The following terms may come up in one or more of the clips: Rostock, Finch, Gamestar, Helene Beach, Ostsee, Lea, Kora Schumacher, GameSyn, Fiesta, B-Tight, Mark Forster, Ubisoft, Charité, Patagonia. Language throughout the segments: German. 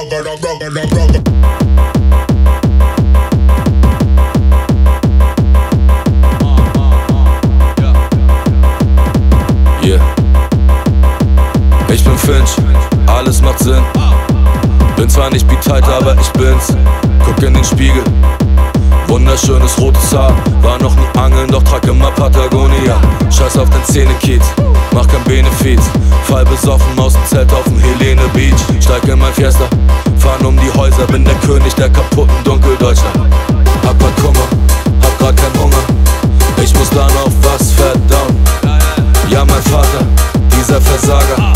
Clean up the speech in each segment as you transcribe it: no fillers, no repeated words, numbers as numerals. Yeah. Ich bin Finch, alles macht Sinn. Bin zwar nicht B-Tight, aber ich bin's. Guck in den Spiegel, wunderschönes rotes Haar. War noch nie angeln, doch trag immer Patagonia. Scheiß auf den Zähnekiez, mach kein Benefiz. Fall besoffen aus dem Zelt auf dem Helene Beach. Steig in mein Fiesta, fahren um die Häuser. Bin der König der kaputten Dunkeldeutschland. Hab grad Kummer, hab grad keinen Hunger. Ich muss dann auf was verdauen. Ja, mein Vater, dieser Versager,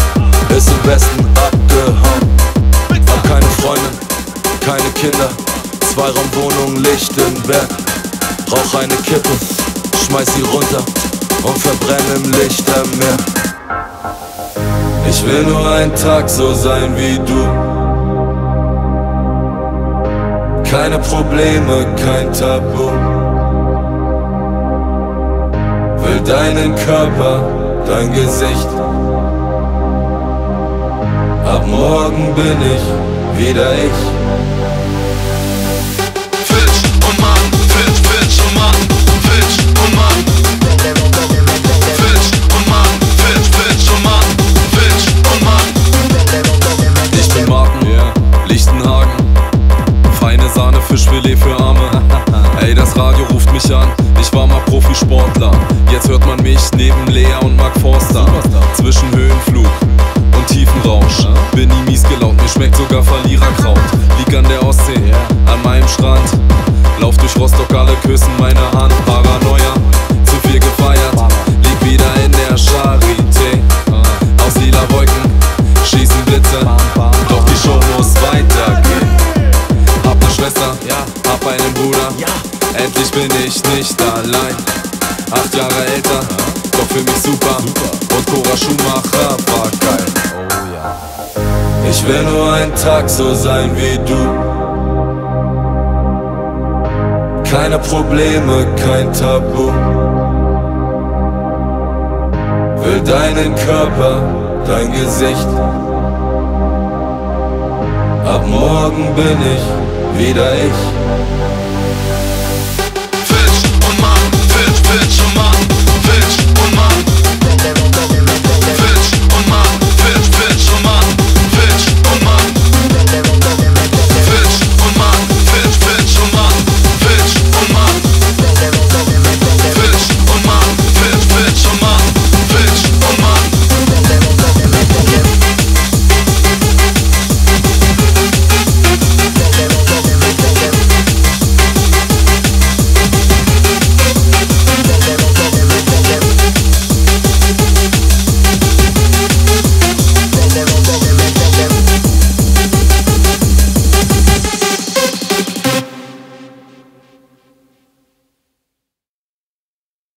ist im Westen abgehauen. Hab keine Freundin, keine Kinder. Zweiraumwohnung, Licht im Bett. Rauch eine Kippe, schmeiß sie runter und verbrenne im Lichtermeer. Ich will nur einen Tag so sein wie du. Keine Probleme, kein Tabu. Will deinen Körper, dein Gesicht. Ab morgen bin ich wieder ich. Fischfilet für Arme. Ey, das Radio ruft mich an. Ich war mal Profisportler. Jetzt hört man mich neben Lea und Mark Forster. Zwischen Höhenflug und Tiefenrausch bin nie mies gelaunt. Mir schmeckt sogar Verliererkraut. Lieg an der Ostsee, an meinem Strand. Lauf durch Rostock, alle küssen meine Hand. Paranoia, zu viel gefeiert. Lieg wieder in der Charité. Aus lila Wolken schießen Blitze. Doch die Show muss weitergehen. Hab ne Schwester, hab einen Bruder, endlich bin ich nicht allein. 8 Jahre älter, doch für mich super, und Kora Schumacher war geil. Ich will nur einen Tag so sein wie du. Keine Probleme, kein Tabu. Will deinen Körper, dein Gesicht. Ab morgen bin ich wieder ich.